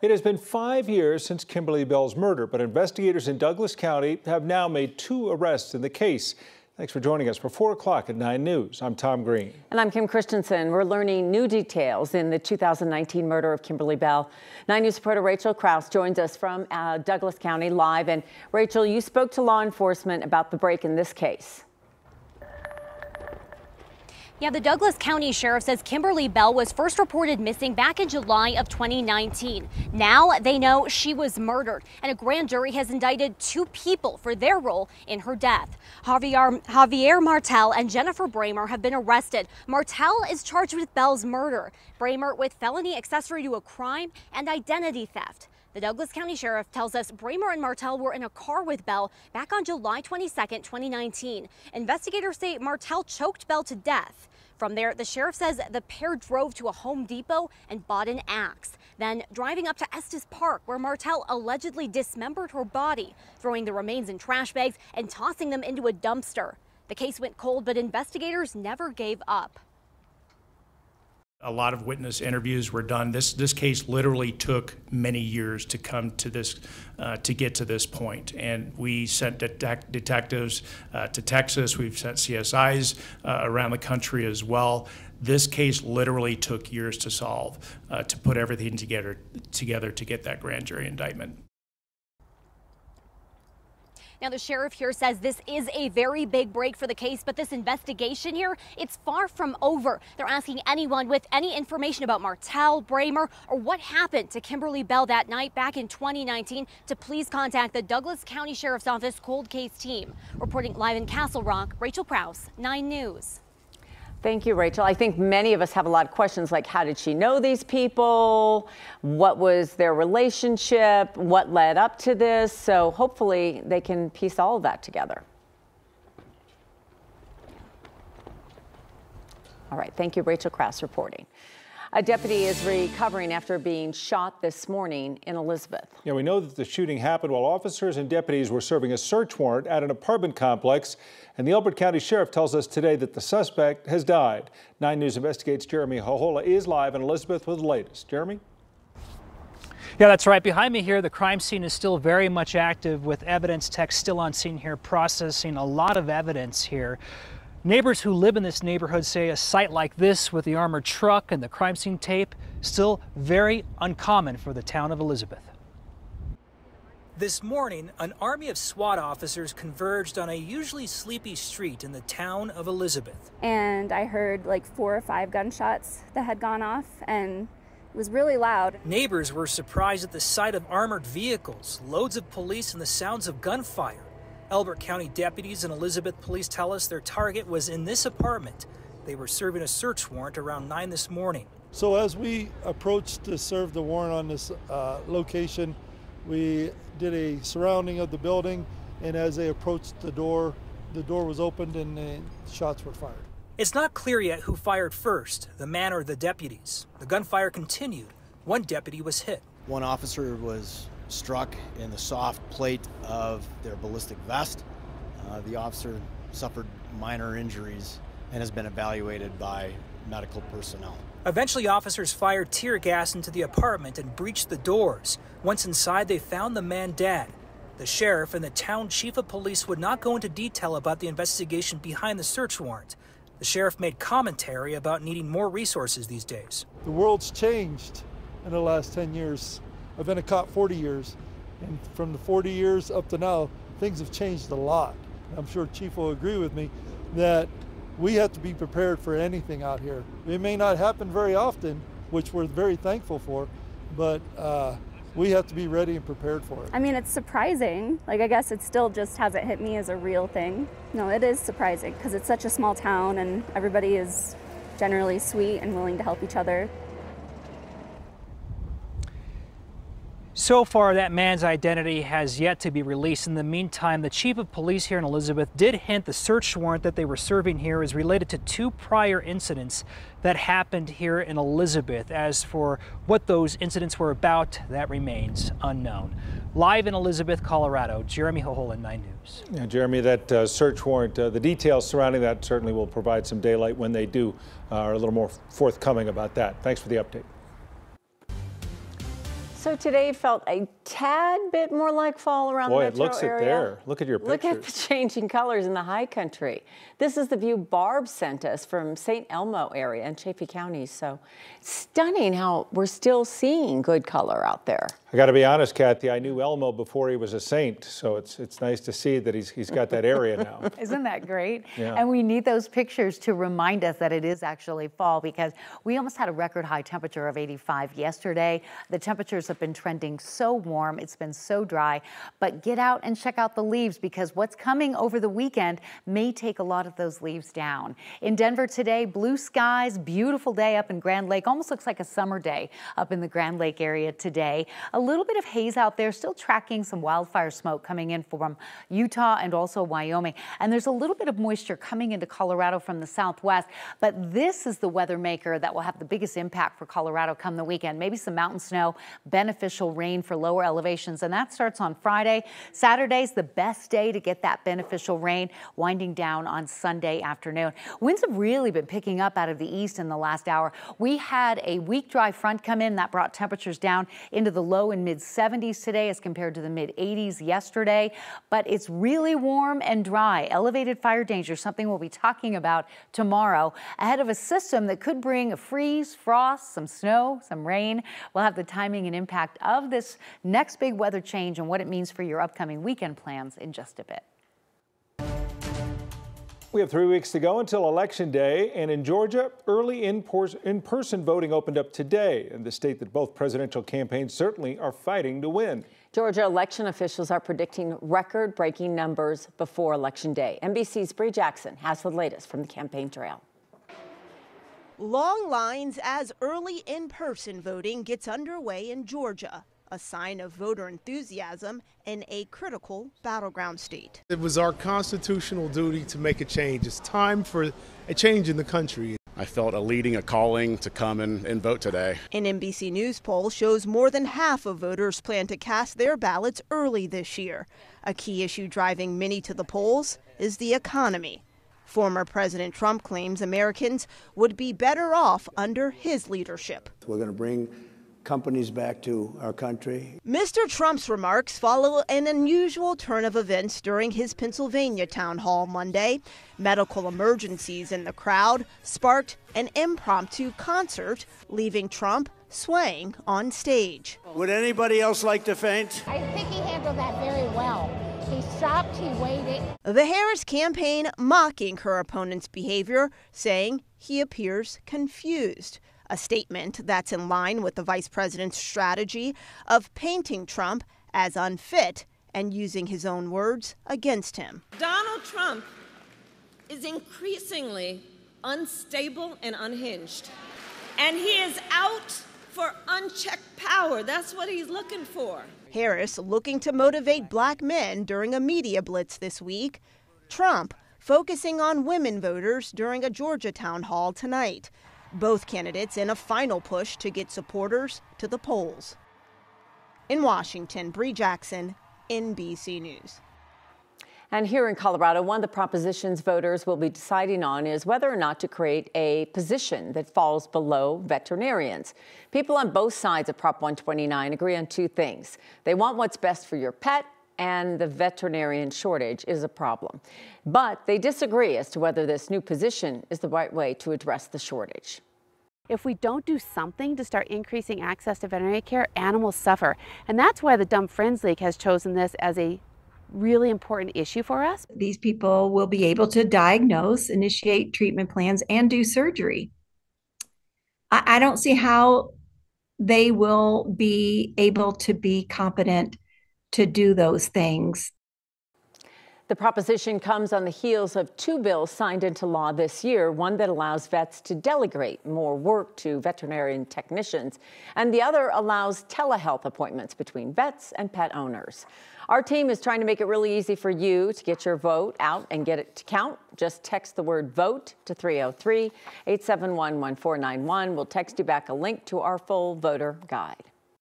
It has been 5 years since Kimberly Bell's murder, but investigators in Douglas County have now made 2 arrests in the case. Thanks for joining us for 4 o'clock at 9 News. I'm Tom Green. And I'm Kim Christensen. We're learning new details in the 2019 murder of Kimberly Bell. 9 News reporter Rachel Prouse joins us from Douglas County live. And Rachel, you spoke to law enforcement about the break in this case. Yeah, the Douglas County Sheriff says Kimberly Bell was first reported missing back in July of 2019. Now they know she was murdered, and a grand jury has indicted 2 people for their role in her death. Javier Martell and Jennifer Bramer have been arrested. Martell is charged with Bell's murder, Bramer with felony accessory to a crime and identity theft. The Douglas County Sheriff tells us Bramer and Martell were in a car with Bell back on July 22, 2019. Investigators say Martell choked Bell to death. From there, the sheriff says the pair drove to a Home Depot and bought an axe, then driving up to Estes Park, where Martell allegedly dismembered her body, throwing the remains in trash bags and tossing them into a dumpster. The case went cold, but investigators never gave up. A lot of witness interviews were done. This case literally took many years to come to this, to get to this point. And we sent detectives to Texas. We've sent CSIs around the country as well. This case literally took years to solve, to put everything together to get that grand jury indictment. Now, the sheriff here says this is a very big break for the case, but this investigation here, it's far from over. They're asking anyone with any information about Martell, Bramer, or what happened to Kimberly Bell that night back in 2019 to please contact the Douglas County Sheriff's Office Cold Case Team. Reporting live in Castle Rock, Rachel Prouse, 9 News. Thank you, Rachel. I think many of us have a lot of questions like, how did she know these people? What was their relationship? What led up to this? So hopefully they can piece all of that together. All right. Thank you, Rachel Prouse reporting. A deputy is recovering after being shot this morning in Elizabeth. Yeah, we know that the shooting happened while officers and deputies were serving a search warrant at an apartment complex. And the Elbert County Sheriff tells us today that the suspect has died. 9 News Investigates' Jeremy Jojola is live in Elizabeth with the latest. Jeremy? Yeah, that's right. Behind me here, the crime scene is still very much active with evidence techs still on scene here processing a lot of evidence here. Neighbors who live in this neighborhood say a sight like this with the armored truck and the crime scene tape still very uncommon for the town of Elizabeth. This morning, an army of SWAT officers converged on a usually sleepy street in the town of Elizabeth. And I heard like 4 or 5 gunshots that had gone off, and it was really loud. Neighbors were surprised at the sight of armored vehicles, loads of police, and the sounds of gunfire. Elbert County deputies and Elizabeth police tell us their target was in this apartment. They were serving a search warrant around 9 this morning. So as we approached to serve the warrant on this location, we did a surrounding of the building, and as they approached the door was opened and the shots were fired. It's not clear yet who fired first, the man or the deputies. The gunfire continued. One deputy was hit. One officer was struck in the soft plate of their ballistic vest. The officer suffered minor injuries and has been evaluated by medical personnel. Eventually, officers fired tear gas into the apartment and breached the doors. Once inside, they found the man dead. The sheriff and the town chief of police would not go into detail about the investigation behind the search warrant. The sheriff made commentary about needing more resources these days. The world's changed in the last 10 years. I've been a cop 40 years, and from the 40 years up to now, things have changed a lot. I'm sure Chief will agree with me that we have to be prepared for anything out here. It may not happen very often, which we're very thankful for, but we have to be ready and prepared for it. I mean, it's surprising. Like, I guess it still just hasn't hit me as a real thing. No, it is surprising because it's such a small town and everybody is generally sweet and willing to help each other. So far, that man's identity has yet to be released. In the meantime, the chief of police here in Elizabeth did hint the search warrant that they were serving here is related to 2 prior incidents that happened here in Elizabeth. As for what those incidents were about, that remains unknown. Live in Elizabeth, Colorado, Jeremy Jojola, 9 News. Yeah, Jeremy, that search warrant, the details surrounding that certainly will provide some daylight when they do, are a little more forthcoming about that. Thanks for the update. So today felt a tad bit more like fall around the metro area. Boy, it looks it there. Look at your pictures. Look at the changing colors in the high country. This is the view Barb sent us from St. Elmo area in Chaffee County. So stunning how we're still seeing good color out there. I got to be honest, Kathy, I knew Elmo before he was a saint, so it's nice to see that he's got that area now. Isn't that great? Yeah. And we need those pictures to remind us that it is actually fall, because we almost had a record high temperature of 85 yesterday. The temperatures have been trending so warm. It's been so dry, but get out and check out the leaves, because what's coming over the weekend may take a lot of those leaves down. In Denver today, blue skies, beautiful day up in Grand Lake. Almost looks like a summer day up in the Grand Lake area today. A little bit of haze out there, still tracking some wildfire smoke coming in from Utah and also Wyoming. And there's a little bit of moisture coming into Colorado from the southwest, but this is the weather maker that will have the biggest impact for Colorado come the weekend. Maybe some mountain snow, beneficial rain for lower elevations, and that starts on Friday. Saturday's the best day to get that beneficial rain, winding down on Sunday afternoon. Winds have really been picking up out of the east in the last hour. We had a weak dry front come in that brought temperatures down into the low and mid 70s today as compared to the mid 80s yesterday, but it's really warm and dry. Elevated fire danger, something we'll be talking about tomorrow, ahead of a system that could bring a freeze, frost, some snow, some rain. We'll have the timing and impact of this next big weather change and what it means for your upcoming weekend plans in just a bit. We have 3 weeks to go until Election Day, and in Georgia, early in-person voting opened up today in the state that both presidential campaigns certainly are fighting to win. Georgia election officials are predicting record-breaking numbers before Election Day. NBC's Bree Jackson has the latest from the campaign trail. Long lines as early in-person voting gets underway in Georgia. A sign of voter enthusiasm in a critical battleground state. It was our constitutional duty to make a change. It's time for a change in the country. I felt a leading, a calling to come and vote today. An NBC News poll shows more than half of voters plan to cast their ballots early this year. A key issue driving many to the polls is the economy. Former President Trump claims Americans would be better off under his leadership. We're going to bring companies back to our country. Mr. Trump's remarks follow an unusual turn of events during his Pennsylvania town hall Monday. Medical emergencies in the crowd sparked an impromptu concert, leaving Trump swaying on stage. Would anybody else like to faint? I think he handled that very well. He stopped, he waited. The Harris campaign mocking her opponent's behavior, saying he appears confused. A statement that's in line with the vice president's strategy of painting Trump as unfit and using his own words against him. Donald Trump is increasingly unstable and unhinged, and he is out for unchecked power. That's what he's looking for. Harris looking to motivate black men during a media blitz this week. Trump focusing on women voters during a Georgia town hall tonight. Both candidates in a final push to get supporters to the polls. In Washington, Bree Jackson, NBC News. And here in Colorado, one of the propositions voters will be deciding on is whether or not to create a position that falls below veterinarians. People on both sides of Prop 129 agree on two things. They want what's best for your pet, and the veterinarian shortage is a problem. But they disagree as to whether this new position is the right way to address the shortage. If we don't do something to start increasing access to veterinary care, animals suffer. And that's why the Dumb Friends League has chosen this as a really important issue for us. These people will be able to diagnose, initiate treatment plans, and do surgery. I don't see how they will be able to be competent to do those things. The proposition comes on the heels of two bills signed into law this year, one that allows vets to delegate more work to veterinarian technicians, and the other allows telehealth appointments between vets and pet owners. Our team is trying to make it really easy for you to get your vote out and get it to count. Just text the word VOTE to 303-871-1491. We'll text you back a link to our full voter guide.